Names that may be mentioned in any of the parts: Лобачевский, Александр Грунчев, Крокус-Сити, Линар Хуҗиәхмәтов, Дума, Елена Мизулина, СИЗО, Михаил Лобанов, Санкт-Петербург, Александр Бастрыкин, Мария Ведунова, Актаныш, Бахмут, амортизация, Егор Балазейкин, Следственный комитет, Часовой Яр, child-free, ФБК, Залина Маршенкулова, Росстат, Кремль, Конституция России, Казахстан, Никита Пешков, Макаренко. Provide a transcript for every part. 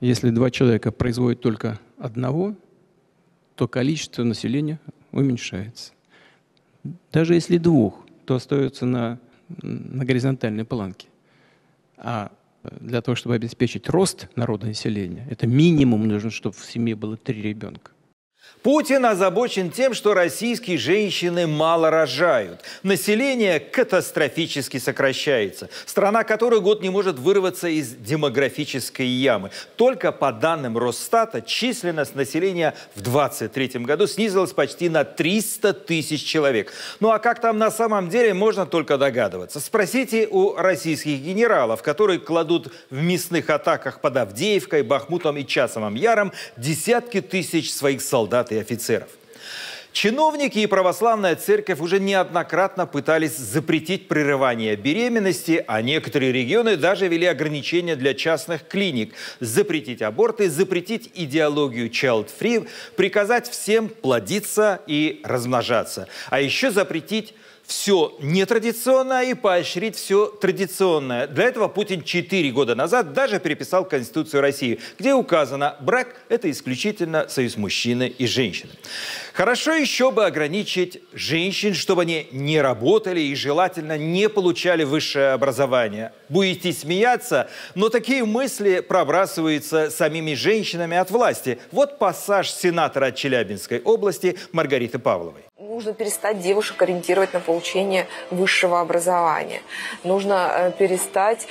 Если два человека производят только одного, то количество населения уменьшается. Даже если двух, то остается на горизонтальной планке. А для того, чтобы обеспечить рост народонаселения, это минимум нужно, чтобы в семье было 3 ребенка. Путин озабочен тем, что российские женщины мало рожают. Население катастрофически сокращается. Страна, которая год не может вырваться из демографической ямы. Только по данным Росстата, численность населения в 2023 году снизилась почти на 300 тысяч человек. Ну а как там на самом деле, можно только догадываться. Спросите у российских генералов, которые кладут в мясных атаках под Авдеевкой, Бахмутом и Часовым Яром десятки тысяч своих солдат и офицеров. Чиновники и православная церковь уже неоднократно пытались запретить прерывание беременности, а некоторые регионы даже ввели ограничения для частных клиник. Запретить аборты, запретить идеологию child-free, приказать всем плодиться и размножаться. А еще запретить все нетрадиционное и поощрить все традиционное. Для этого Путин 4 года назад даже переписал Конституцию России, где указано, брак – это исключительно союз мужчины и женщины. Хорошо еще бы ограничить женщин, чтобы они не работали и желательно не получали высшее образование. Будете смеяться, но такие мысли пробрасываются самими женщинами от власти. Вот пассаж сенатора от Челябинской области Маргариты Павловой. Нужно перестать девушек ориентировать на получение высшего образования. Нужно перестать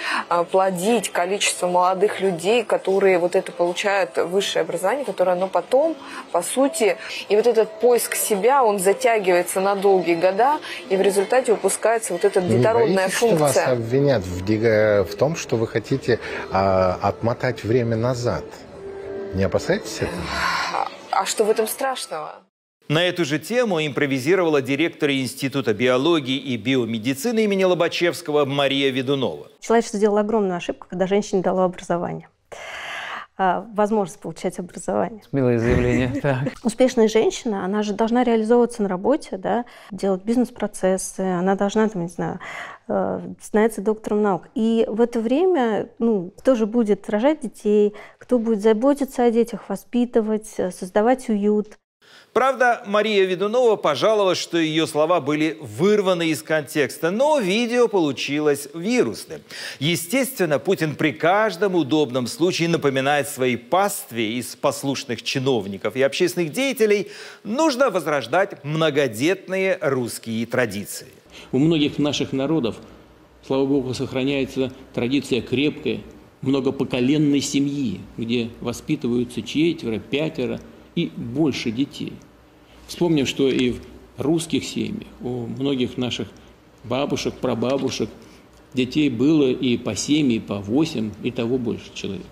плодить количество молодых людей, которые вот это получают высшее образование, которое оно потом, по сути, и вот этот поиск себя, он затягивается на долгие года, и в результате выпускается вот эта детородная функция. Что вас обвинят в том, что вы хотите отмотать время назад? Не опасаетесь этого? А что в этом страшного? На эту же тему импровизировала директор Института биологии и биомедицины имени Лобачевского Мария Ведунова. Человечество сделало огромную ошибку, когда женщине дало образование. Возможность получать образование. Смелое заявление. Успешная женщина, она же должна реализовываться на работе, да, делать бизнес-процессы, она должна, там, не знаю, становиться доктором наук. И в это время, ну, кто же будет рожать детей, кто будет заботиться о детях, воспитывать, создавать уют. Правда, Мария Ведунова пожаловалась, что ее слова были вырваны из контекста, но видео получилось вирусным. Естественно, Путин при каждом удобном случае напоминает своей пастве из послушных чиновников и общественных деятелей, нужно возрождать многодетные русские традиции. У многих наших народов, слава богу, сохраняется традиция крепкой, многопоколенной семьи, где воспитываются 4, 5 и больше детей. Вспомним, что и в русских семьях, у многих наших бабушек, прабабушек, детей было и по 7, и по 8, и того больше человек.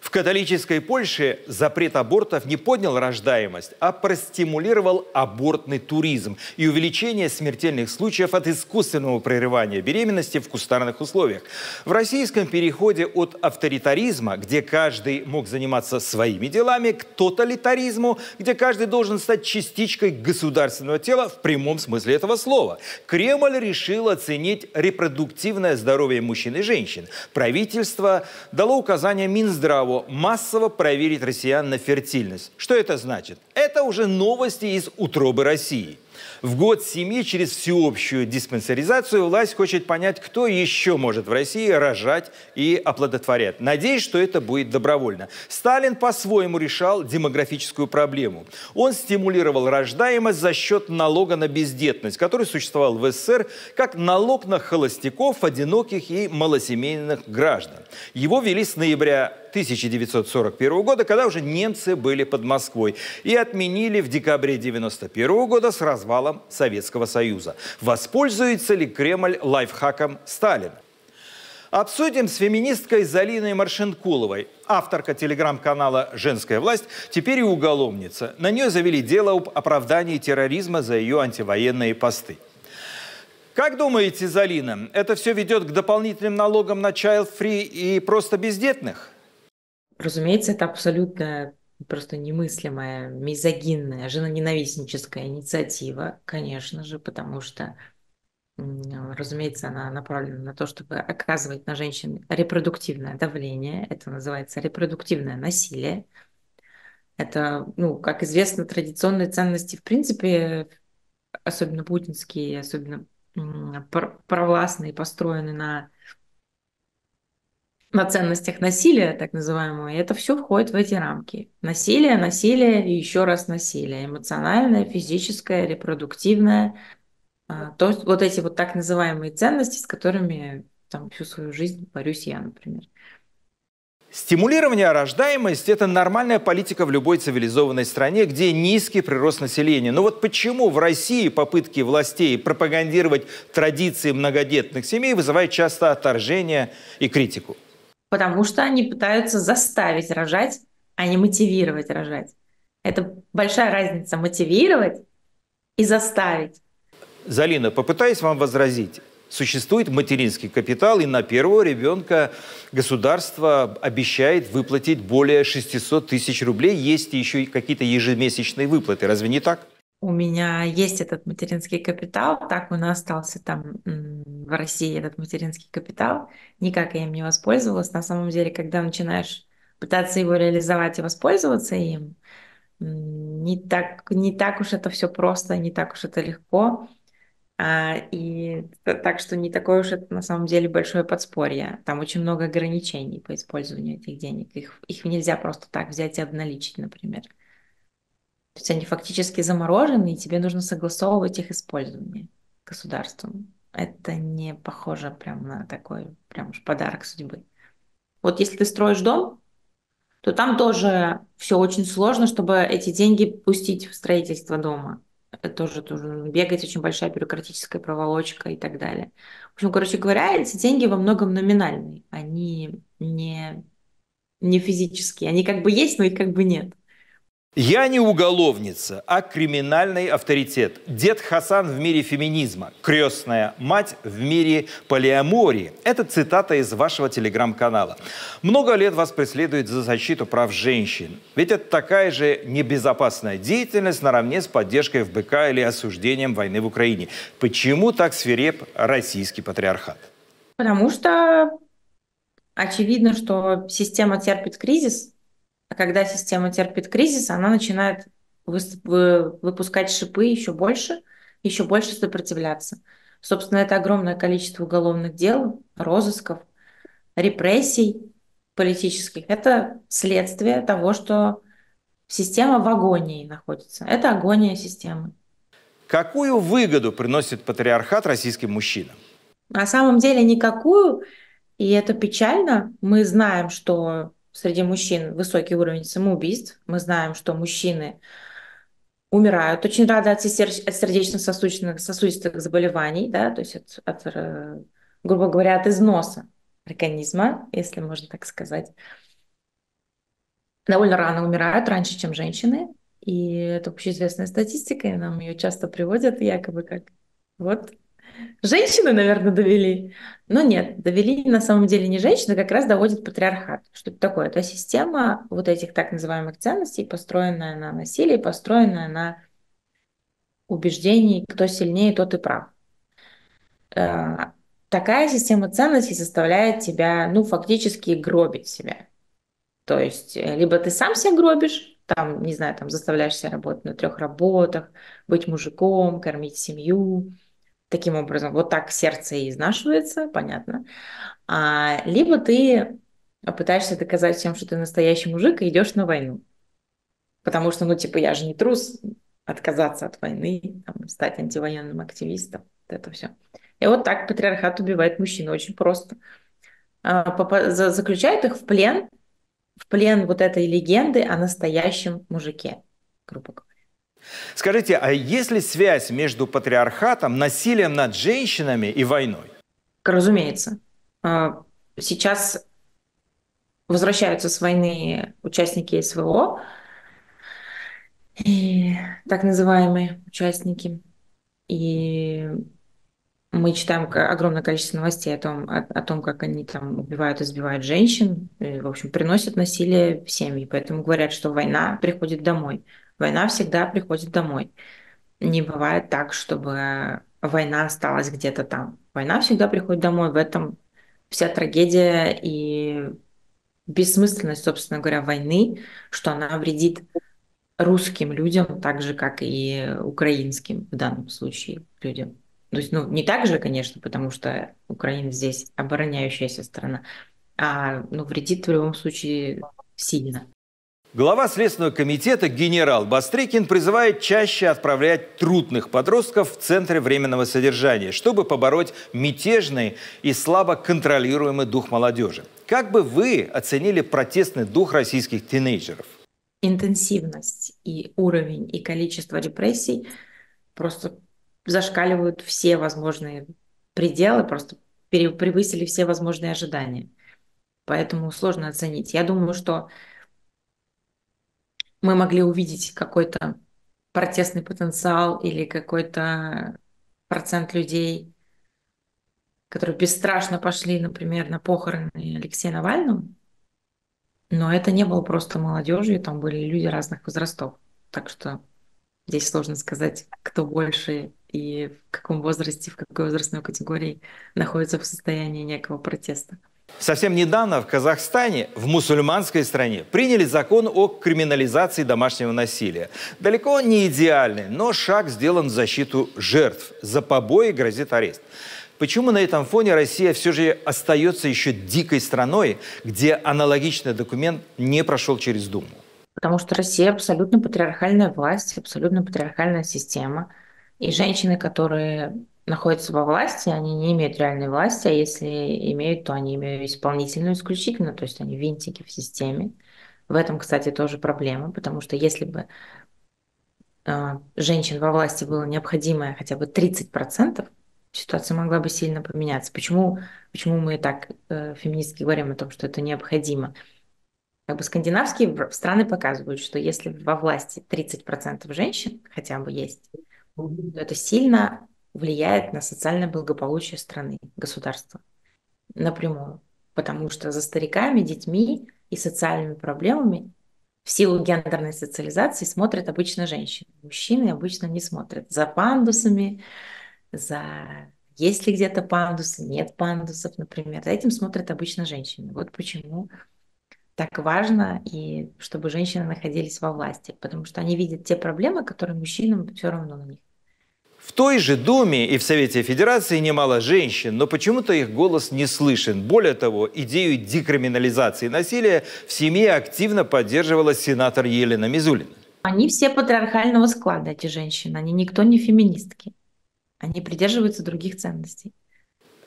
В католической Польше запрет абортов не поднял рождаемость, а простимулировал абортный туризм и увеличение смертельных случаев от искусственного прерывания беременности в кустарных условиях. В российском переходе от авторитаризма, где каждый мог заниматься своими делами, к тоталитаризму, где каждый должен стать частичкой государственного тела в прямом смысле этого слова. Кремль решил оценить репродуктивное здоровье мужчин и женщин. Правительство дало указание Минздраву массово проверить россиян на фертильность. Что это значит? Это уже новости из утробы России. В год семьи через всеобщую диспансеризацию власть хочет понять, кто еще может в России рожать и оплодотворять. Надеюсь, что это будет добровольно. Сталин по-своему решал демографическую проблему. Он стимулировал рождаемость за счет налога на бездетность, который существовал в СССР как налог на холостяков, одиноких и малосемейных граждан. Его ввели с ноября 1941 года, когда уже немцы были под Москвой, и отменили в декабре 1991 года с развалом Советского Союза. Воспользуется ли Кремль лайфхаком Сталина? Обсудим с феминисткой Залиной Маршенкуловой. Авторка телеграм-канала «Женская власть» теперь и уголовница. На нее завели дело об оправдании терроризма за ее антивоенные посты. Как думаете, Залина, это все ведет к дополнительным налогам на child-free и просто бездетных? Разумеется, это абсолютно просто немыслимая, мизогинная, женоненавистническая инициатива, конечно же, потому что Разумеется, она направлена на то, чтобы оказывать на женщин репродуктивное давление. Это называется репродуктивное насилие. Это, ну, как известно, традиционные ценности, в принципе, особенно путинские, особенно провластные, построены на ценностях насилия, так называемого. И это все входит в эти рамки. Насилие, насилие и еще раз насилие. Эмоциональное, физическое, репродуктивное. То есть вот эти вот так называемые ценности, с которыми там всю свою жизнь борюсь я, например. Стимулирование рождаемости – это нормальная политика в любой цивилизованной стране, где низкий прирост населения. Но вот почему в России попытки властей пропагандировать традиции многодетных семей вызывают часто отторжение и критику? Потому что они пытаются заставить рожать, а не мотивировать рожать. Это большая разница – мотивировать и заставить. Залина, попытаюсь вам возразить. Существует материнский капитал, и на первого ребенка государство обещает выплатить более 600 тысяч рублей. Есть еще и какие-то ежемесячные выплаты. Разве не так? У меня есть этот материнский капитал. Так он и остался там в России, этот материнский капитал. Никак я им не воспользовалась. На самом деле, когда начинаешь пытаться его реализовать и воспользоваться им, не так уж это все просто, не так уж это легко. И так что не такое уж это на самом деле большое подспорье. Там очень много ограничений по использованию этих денег. Их нельзя просто так взять и обналичить, например. То есть они фактически заморожены, и тебе нужно согласовывать их использование государством. Это не похоже прям на такой прям уж подарок судьбы. Вот если ты строишь дом, то там тоже все очень сложно, чтобы эти деньги пустить в строительство дома. Тоже нужно бегать, очень большая бюрократическая проволочка и так далее. В общем, короче говоря, эти деньги во многом номинальные. Они не физические. Они как бы есть, но их как бы нет. Я не уголовница, а криминальный авторитет. Дед Хасан в мире феминизма, крестная мать в мире полиамории. Это цитата из вашего телеграм-канала. Много лет вас преследуют за защиту прав женщин. Ведь это такая же небезопасная деятельность наравне с поддержкой ФБК или осуждением войны в Украине. Почему так свиреп российский патриархат? Потому что очевидно, что система терпит кризис. А когда система терпит кризис, она начинает выпускать шипы еще больше сопротивляться. Собственно, это огромное количество уголовных дел, розысков, репрессий политических. Это следствие того, что система в агонии находится. Это агония системы. Какую выгоду приносит патриархат российским мужчинам? На самом деле никакую, и это печально. Мы знаем, что среди мужчин высокий уровень самоубийств. Мы знаем, что мужчины умирают очень рано от сердечно-сосудистых заболеваний, да, то есть грубо говоря, от износа организма, если можно так сказать. Довольно рано умирают, раньше, чем женщины. И это общеизвестная статистика, и нам ее часто приводят якобы как вот. Женщины, наверное, довели. Но нет, довели на самом деле не женщины, как раз доводит патриархат. Что это такое? Это система вот этих так называемых ценностей, построенная на насилии, построенная на убеждении, кто сильнее, тот и прав. Такая система ценностей заставляет тебя, ну, фактически гробить себя. То есть либо ты сам себя гробишь, там, не знаю, там заставляешь себя работать на 3 работах, быть мужиком, кормить семью. Таким образом, вот так сердце и изнашивается, понятно. Либо ты пытаешься доказать всем, что ты настоящий мужик, и идешь на войну. Потому что, ну, типа, я же не трус отказаться от войны, там, стать антивоенным активистом, вот это все. И вот так патриархат убивает мужчин очень просто. Заключает их в плен вот этой легенды о настоящем мужике, грубо говоря. Скажите, а есть ли связь между патриархатом, насилием над женщинами и войной? Разумеется. Сейчас возвращаются с войны участники СВО, и так называемые участники. И мы читаем огромное количество новостей о том, как они там убивают, избивают женщин, и, в общем, приносят насилие в семьи. Поэтому говорят, что война приходит домой. Война всегда приходит домой. Не бывает так, чтобы война осталась где-то там. Война всегда приходит домой, в этом вся трагедия и бессмысленность, собственно говоря, войны, что она вредит русским людям так же, как и украинским в данном случае людям. То есть, ну, не так же, конечно, потому что Украина здесь обороняющаяся страна, а ну, вредит в любом случае сильно. Глава Следственного комитета генерал Бастрыкин призывает чаще отправлять трудных подростков в центры временного содержания, чтобы побороть мятежный и слабо контролируемый дух молодежи. Как бы вы оценили протестный дух российских тинейджеров? Интенсивность и уровень, и количество репрессий просто зашкаливают все возможные пределы, просто превысили все возможные ожидания. Поэтому сложно оценить. Я думаю, что мы могли увидеть какой-то протестный потенциал или какой-то процент людей, которые бесстрашно пошли, например, на похороны Алексея Навального, но это не было просто молодежью, там были люди разных возрастов. Так что здесь сложно сказать, кто больше и в каком возрасте, в какой возрастной категории находится в состоянии некого протеста. Совсем недавно в Казахстане, в мусульманской стране, приняли закон о криминализации домашнего насилия. Далеко не идеальный, но шаг сделан в защиту жертв. За побои грозит арест. Почему на этом фоне Россия все же остается еще дикой страной, где аналогичный документ не прошел через Думу? Потому что Россия абсолютно патриархальная власть, абсолютно патриархальная система. И женщины, которые находятся во власти, они не имеют реальной власти, а если имеют, то они имеют исполнительную исключительно, то есть они винтики в системе. В этом, кстати, тоже проблема, потому что если бы женщин во власти было необходимое хотя бы 30%, ситуация могла бы сильно поменяться. Почему мы так феминистки говорим о том, что это необходимо? Как бы скандинавские страны показывают, что если во власти 30% женщин хотя бы есть, то это сильно влияет на социальное благополучие страны, государства напрямую. Потому что за стариками, детьми и социальными проблемами в силу гендерной социализации смотрят обычно женщины. Мужчины обычно не смотрят. За пандусами, за есть ли где-то пандусы, нет пандусов, например. За этим смотрят обычно женщины. Вот почему так важно, и чтобы женщины находились во власти. Потому что они видят те проблемы, которые мужчинам все равно на них. В той же Думе и в Совете Федерации немало женщин, но почему-то их голос не слышен. Более того, идею декриминализации насилия в семье активно поддерживала сенатор Елена Мизулина. Они все патриархального склада, эти женщины. Они никто не феминистки. Они придерживаются других ценностей.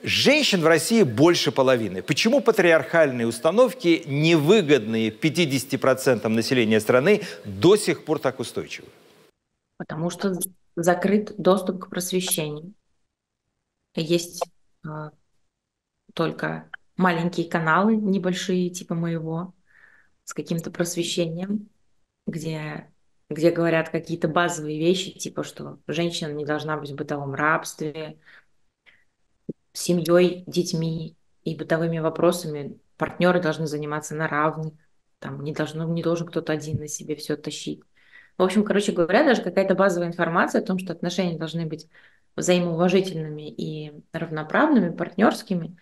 Женщин в России больше половины. Почему патриархальные установки, невыгодные 50% населения страны, до сих пор так устойчивы? Потому что закрыт доступ к просвещению. Есть только маленькие каналы, небольшие, типа моего, с каким-то просвещением, где говорят какие-то базовые вещи, типа, что женщина не должна быть в бытовом рабстве, семьей, детьми и бытовыми вопросами. Партнеры должны заниматься на равных, там не должен кто-то один на себе все тащить. В общем, короче говоря, даже какая-то базовая информация о том, что отношения должны быть взаимоуважительными и равноправными, партнерскими,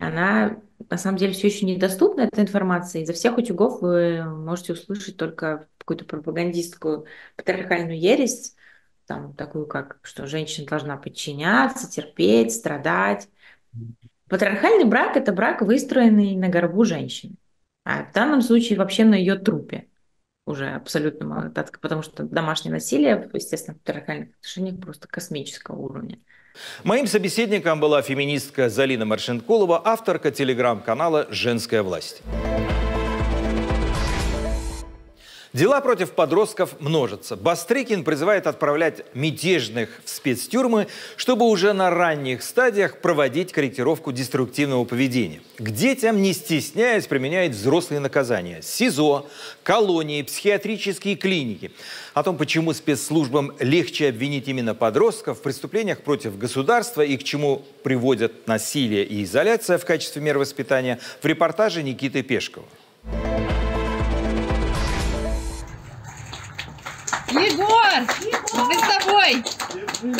она на самом деле все еще недоступна, эта информация. Из-за всех утюгов вы можете услышать только какую-то пропагандистскую патриархальную ересь, там такую, как что женщина должна подчиняться, терпеть, страдать. Патриархальный брак – это брак, выстроенный на горбу женщины, а в данном случае вообще на ее трупе. Уже абсолютно малодатка, потому что домашнее насилие, естественно, в патриархальных отношениях просто космического уровня. Моим собеседником была феминистка Залина Маршенкулова, авторка телеграм-канала «Женская власть». Дела против подростков множатся. Бастрыкин призывает отправлять мятежных в спецтюрьмы, чтобы уже на ранних стадиях проводить корректировку деструктивного поведения. К детям, не стесняясь, применяет взрослые наказания. СИЗО, колонии, психиатрические клиники. О том, почему спецслужбам легче обвинить именно подростков в преступлениях против государства и к чему приводят насилие и изоляция в качестве мер воспитания, в репортаже Никиты Пешкова. Егор! Мы с тобой!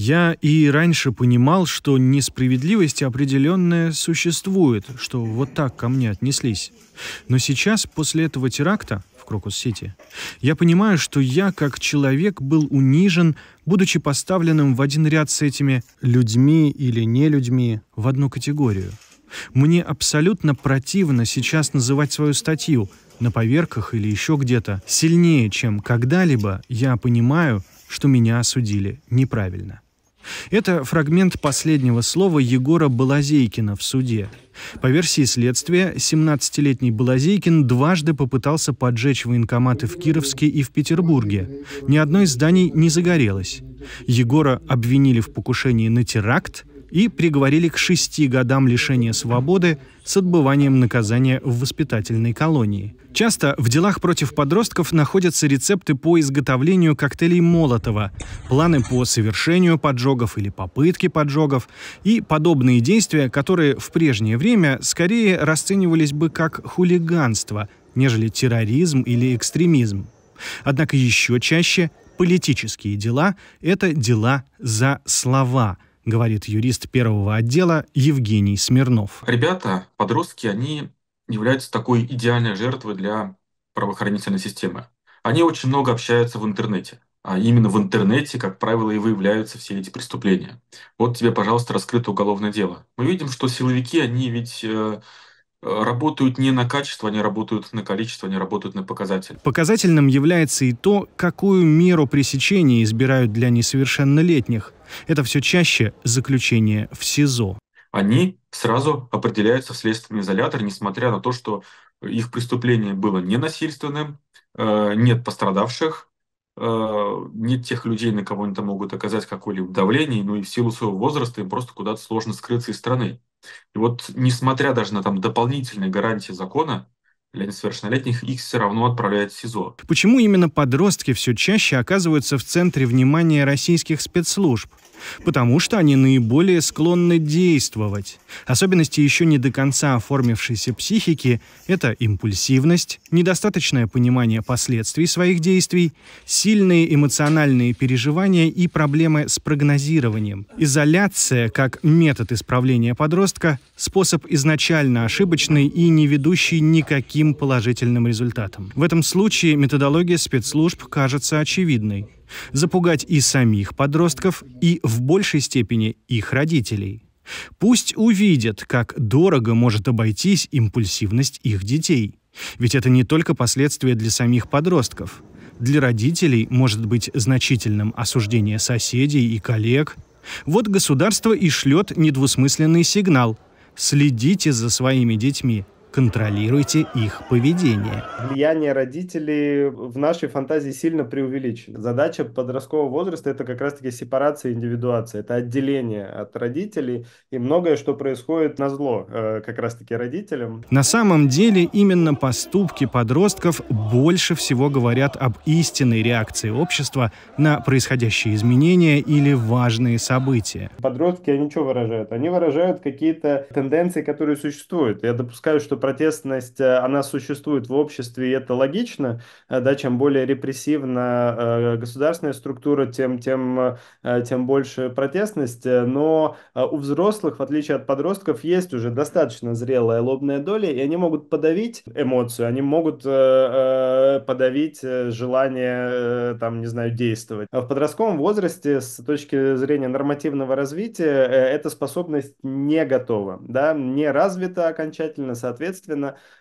Я и раньше понимал, что несправедливость определенная существует, что вот так ко мне отнеслись. Но сейчас, после этого теракта в Крокус-Сити, я понимаю, что я, как человек, был унижен, будучи поставленным в один ряд с этими людьми или нелюдьми в одну категорию. Мне абсолютно противно сейчас называть свою статью на поверках или еще где-то. Сильнее, чем когда-либо, я понимаю, что меня осудили неправильно. Это фрагмент последнего слова Егора Балазейкина в суде. По версии следствия, 17-летний Балазейкин дважды попытался поджечь военкоматы в Кировске и в Петербурге. Ни одно из зданий не загорелось. Егора обвинили в покушении на теракт и приговорили к 6 годам лишения свободы с отбыванием наказания в воспитательной колонии. Часто в делах против подростков находятся рецепты по изготовлению коктейлей Молотова, планы по совершению поджогов или попытки поджогов и подобные действия, которые в прежнее время скорее расценивались бы как хулиганство, нежели терроризм или экстремизм. Однако еще чаще политические дела – это дела за слова, говорит юрист первого отдела Евгений Смирнов. Ребята, подростки, они являются такой идеальной жертвой для правоохранительной системы. Они очень много общаются в интернете. А именно в интернете, как правило, и выявляются все эти преступления. Вот тебе, пожалуйста, раскрыто уголовное дело. Мы видим, что силовики, они ведь работают не на качество, они работают на количество, они работают на показатель. Показательным является и то, какую меру пресечения избирают для несовершеннолетних. Это все чаще заключение в СИЗО. Они сразу определяются в следственный изолятор, несмотря на то, что их преступление было ненасильственным, нет пострадавших, нет тех людей, на кого они там могут оказать какое-либо давление, ну и в силу своего возраста им просто куда-то сложно скрыться из страны. И вот несмотря даже на там дополнительные гарантии закона, для несовершеннолетних их все равно отправляют в СИЗО. Почему именно подростки все чаще оказываются в центре внимания российских спецслужб? Потому что они наиболее склонны действовать. Особенности еще не до конца оформившейся психики – это импульсивность, недостаточное понимание последствий своих действий, сильные эмоциональные переживания и проблемы с прогнозированием. Изоляция как метод исправления подростка – способ изначально ошибочный и не ведущий никаким положительным результатам. В этом случае методология спецслужб кажется очевидной. Запугать и самих подростков, и в большей степени их родителей. Пусть увидят, как дорого может обойтись импульсивность их детей. Ведь это не только последствия для самих подростков. Для родителей может быть значительным осуждение соседей и коллег. Вот государство и шлет недвусмысленный сигнал. Следите за своими детьми. Контролируйте их поведение. Влияние родителей в нашей фантазии сильно преувеличено. Задача подросткового возраста – это как раз-таки сепарация и индивидуация. Это отделение от родителей и многое, что происходит назло как раз-таки родителям. На самом деле именно поступки подростков больше всего говорят об истинной реакции общества на происходящие изменения или важные события. Подростки, они что выражают? Они выражают какие-то тенденции, которые существуют. Я допускаю, что протестность, она существует в обществе, и это логично, да, чем более репрессивна государственная структура, тем больше протестность, но у взрослых, в отличие от подростков, есть уже достаточно зрелая лобная доля, и они могут подавить эмоцию, они могут подавить желание, там, не знаю, действовать. В подростковом возрасте, с точки зрения нормативного развития, эта способность не готова, да, не развита окончательно, соответственно,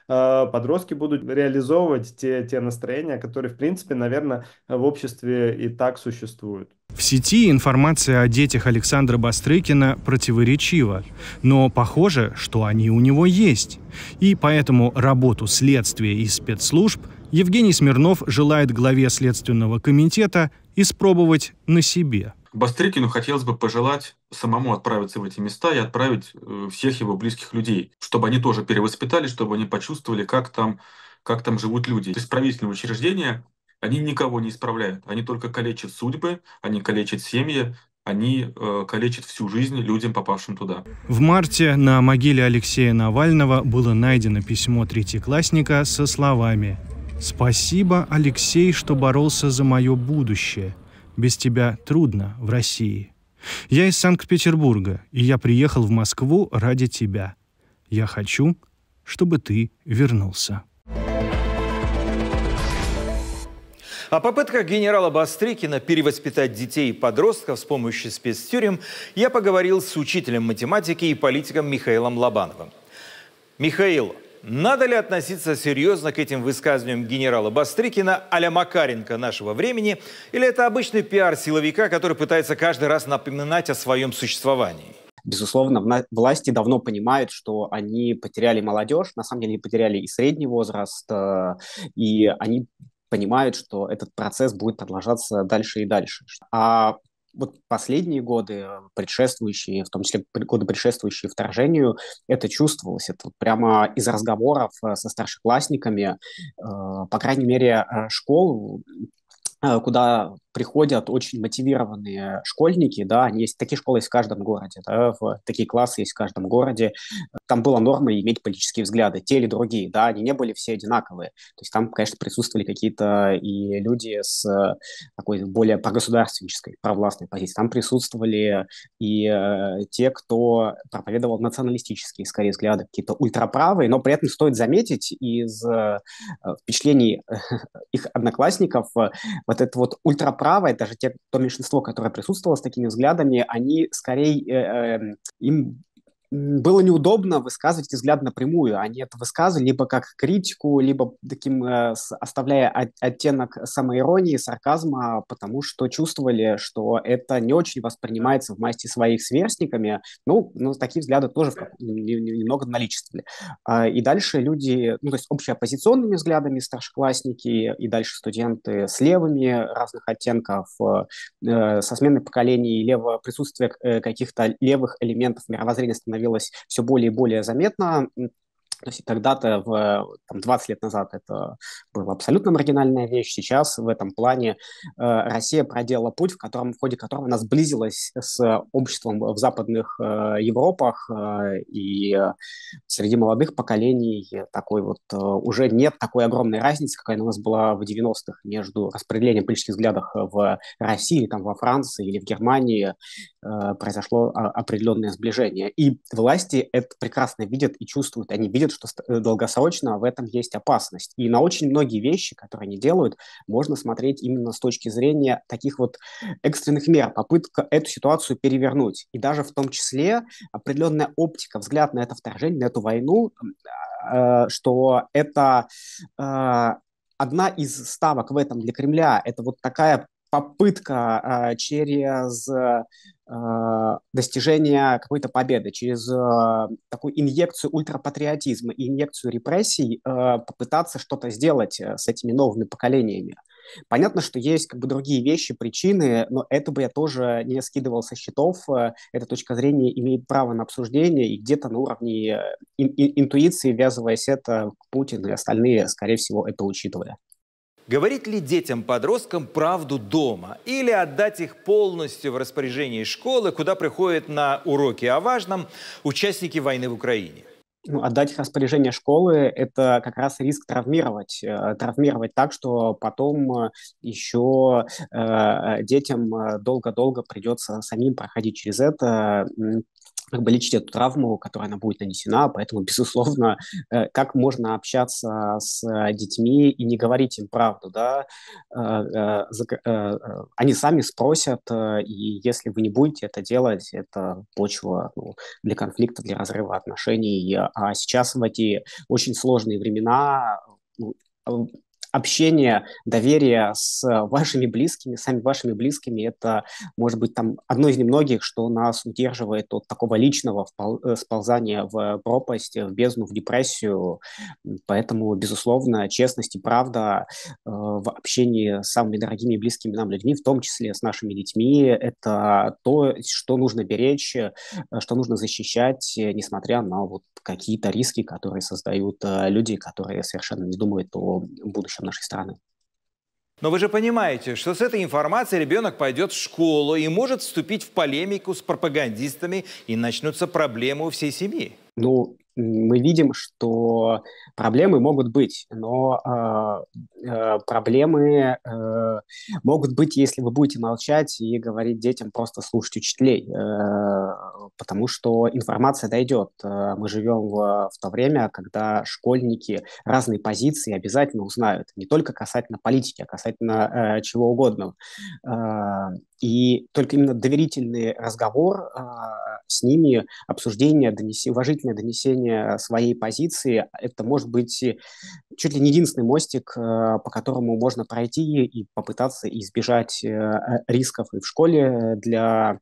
подростки будут реализовывать те настроения, которые, в принципе, наверное, в обществе и так существуют. В сети информация о детях Александра Бастрыкина противоречива, но похоже, что они у него есть. И поэтому работу следствия и спецслужб Евгений Смирнов желает главе Следственного комитета испробовать на себе. Бастрыкину хотелось бы пожелать самому отправиться в эти места и отправить всех его близких людей, чтобы они тоже перевоспитались, чтобы они почувствовали, как там живут люди. То есть правительственные учреждения, они никого не исправляют, они только калечат судьбы, они калечат семьи, они калечат всю жизнь людям, попавшим туда. В марте на могиле Алексея Навального было найдено письмо третьеклассника со словами: «Спасибо, Алексей, что боролся за мое будущее. Без тебя трудно в России. Я из Санкт-Петербурга, и я приехал в Москву ради тебя. Я хочу, чтобы ты вернулся». О попытках генерала Бастрыкина перевоспитать детей и подростков с помощью спецтюрем я поговорил с учителем математики и политиком Михаилом Лобановым. Михаил, надо ли относиться серьезно к этим высказываниям генерала Бастрыкина а-ля Макаренко нашего времени, или это обычный пиар силовика, который пытается каждый раз напоминать о своем существовании? Безусловно, власти давно понимают, что они потеряли молодежь, на самом деле они потеряли и средний возраст, и они понимают, что этот процесс будет продолжаться дальше и дальше. А вот последние годы, предшествующие, в том числе годы, предшествующие вторжению, это чувствовалось. Это прямо из разговоров со старшеклассниками, по крайней мере, школу, куда приходят очень мотивированные школьники, да, такие школы есть в каждом городе, да, такие классы есть в каждом городе. Там была норма иметь политические взгляды, те или другие, да, они не были все одинаковые. То есть там, конечно, присутствовали какие-то и люди с такой более прогосударственнической, провластной позиции. Там присутствовали и те, кто проповедовал националистические, скорее, взгляды, какие-то ультраправые, но при этом стоит заметить из впечатлений их одноклассников вот это вот ультраправое, даже то меньшинство, которое присутствовало с такими взглядами, они скорее им было неудобно высказывать эти взгляды напрямую. Они это высказывали либо как критику, либо таким, оставляя оттенок самоиронии, сарказма, потому что чувствовали, что это не очень воспринимается в масти своих сверстниками. Ну такие взгляды тоже немного наличествовали. И дальше люди, ну, то есть общеоппозиционными взглядами старшеклассники, и дальше студенты с левыми разных оттенков, со сменой поколений, присутствие каких-то левых элементов мировоззрения становилось все более и более заметно. То есть когда-то, 20 лет назад, это была абсолютно маргинальная вещь. Сейчас в этом плане Россия проделала путь, в ходе которого она сблизилась с обществом в западных Европах, и среди молодых поколений такой вот уже нет такой огромной разницы, какая у нас была в 90-х между распределением политических взглядов в России, там, во Франции или в Германии. Произошло определенное сближение. И власти это прекрасно видят и чувствуют. Они видят, что долгосрочно в этом есть опасность. И на очень многие вещи, которые они делают, можно смотреть именно с точки зрения таких вот экстренных мер, попытка эту ситуацию перевернуть. И даже в том числе определенная оптика, взгляд на это вторжение, на эту войну, что это одна из ставок в этом для Кремля. Это вот такая попытка через достижение какой-то победы, через такую инъекцию ультрапатриотизма и инъекцию репрессий попытаться что-то сделать с этими новыми поколениями. Понятно, что есть как бы другие вещи, причины, но это бы я тоже не скидывал со счетов. Эта точка зрения имеет право на обсуждение, и где-то на уровне интуиции, ввязываясь это, Путин и остальные, скорее всего, это учитывали. Говорить ли детям-подросткам правду дома или отдать их полностью в распоряжение школы, куда приходят на уроки о важном участники войны в Украине? Ну, отдать их распоряжение школы – это как раз риск травмировать. Травмировать так, что потом еще детям долго-долго придется самим проходить через это, как бы лечить эту травму, которая она будет нанесена, поэтому, безусловно, как можно общаться с детьми и не говорить им правду, да, они сами спросят, и если вы не будете это делать, это почва, ну, для конфликта, для разрыва отношений, а сейчас в эти очень сложные времена, общение, доверие с вашими близкими, сами вашими близкими, это, может быть, там одно из немногих, что нас удерживает от такого личного сползания в пропасть, в бездну, в депрессию. Поэтому, безусловно, честность и правда в общении с самыми дорогими и близкими нам людьми, в том числе с нашими детьми, это то, что нужно беречь, что нужно защищать, несмотря на вот какие-то риски, которые создают люди, которые совершенно не думают о будущем нашей страны. Но вы же понимаете, что с этой информацией ребенок пойдет в школу и может вступить в полемику с пропагандистами, и начнутся проблемы у всей семьи. Ну, мы видим, что проблемы могут быть, но проблемы могут быть, если вы будете молчать и говорить детям просто слушать учителей, потому что информация дойдет. Мы живем в то время, когда школьники разные позиции обязательно узнают, не только касательно политики, а касательно чего угодно. И только именно доверительный разговор с ними, обсуждение, уважительное донесение своей позиции, это может быть чуть ли не единственный мостик, по которому можно пройти и попытаться избежать рисков и в школе для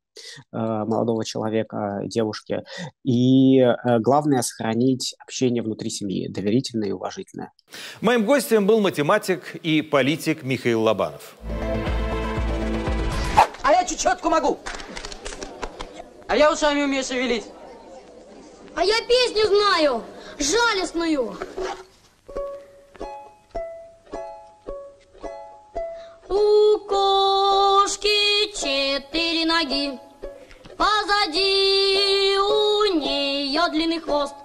молодого человека, девушки. И главное — сохранить общение внутри семьи, доверительное и уважительное. Моим гостем был математик и политик Михаил Лобанов. А я чечетку могу. А я усами умею шевелить. А я песню знаю, жалостную. У кошки 4 ноги, позади у нее длинный хвост.